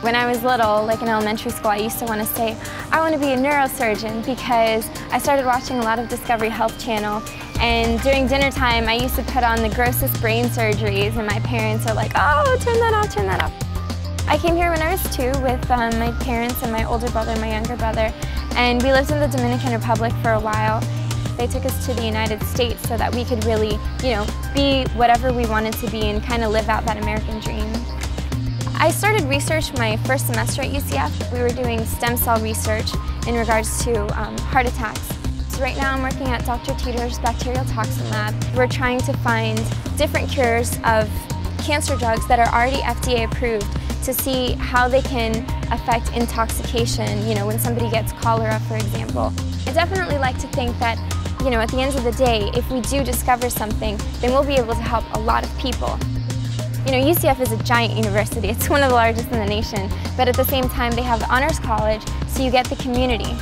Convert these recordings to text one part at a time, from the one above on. When I was little, like in elementary school, I used to want to say, I want to be a neurosurgeon, because I started watching a lot of Discovery Health Channel, and during dinner time, I used to put on the grossest brain surgeries, and my parents are like, oh, turn that off, turn that off. I came here when I was 2 with my parents and my older brother and my younger brother, and we lived in the Dominican Republic for a while. They took us to the United States so that we could really, you know, be whatever we wanted to be and kind of live out that American dream. I started research my first semester at UCF. We were doing stem cell research in regards to heart attacks. So right now I'm working at Dr. Teeter's bacterial toxin lab. We're trying to find different cures of cancer drugs that are already FDA approved to see how they can affect intoxication, you know, when somebody gets cholera, for example. I definitely like to think that, you know, at the end of the day, if we do discover something, then we'll be able to help a lot of people. You know, UCF is a giant university. It's one of the largest in the nation, but at the same time they have the Honors College, so you get the community.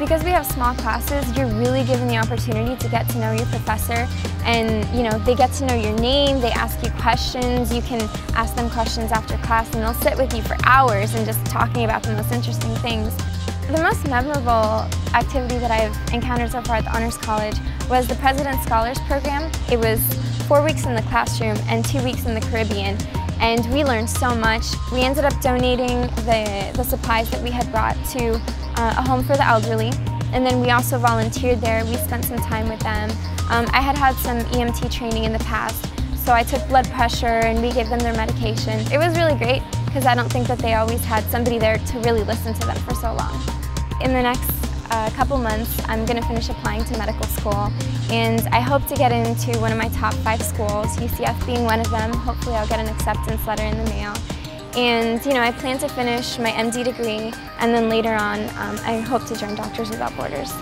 Because we have small classes, you're really given the opportunity to get to know your professor, and you know, they get to know your name, they ask you questions, you can ask them questions after class, and they'll sit with you for hours and just talking about the most interesting things. The most memorable activity that I've encountered so far at the Honors College was the President's Scholars Program. It was 4 weeks in the classroom and 2 weeks in the Caribbean, and we learned so much. We ended up donating the supplies that we had brought to a home for the elderly, and then we also volunteered there. We spent some time with them. I had some EMT training in the past, so I took blood pressure and we gave them their medication. It was really great because I don't think that they always had somebody there to really listen to them for so long. In the next couple months, I'm going to finish applying to medical school, and I hope to get into one of my top 5 schools, UCF being one of them. Hopefully I'll get an acceptance letter in the mail. And you know, I plan to finish my MD degree, and then later on I hope to join Doctors Without Borders.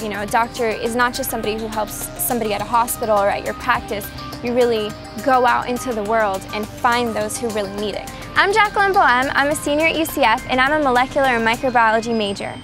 You know, a doctor is not just somebody who helps somebody at a hospital or at your practice. You really go out into the world and find those who really need it. I'm Jacqueline Boehme. I'm a senior at UCF, and I'm a molecular and microbiology major.